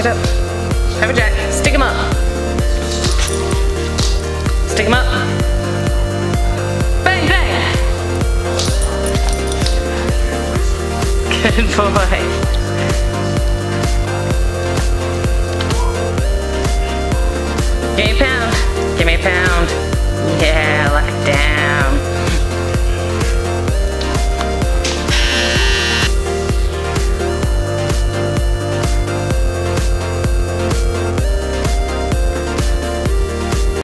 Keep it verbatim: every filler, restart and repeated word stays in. It up. Have a jack. Stick him up. Stick him up. Bang, bang. Good boy. Give me a pound. Give me a pound. Yeah.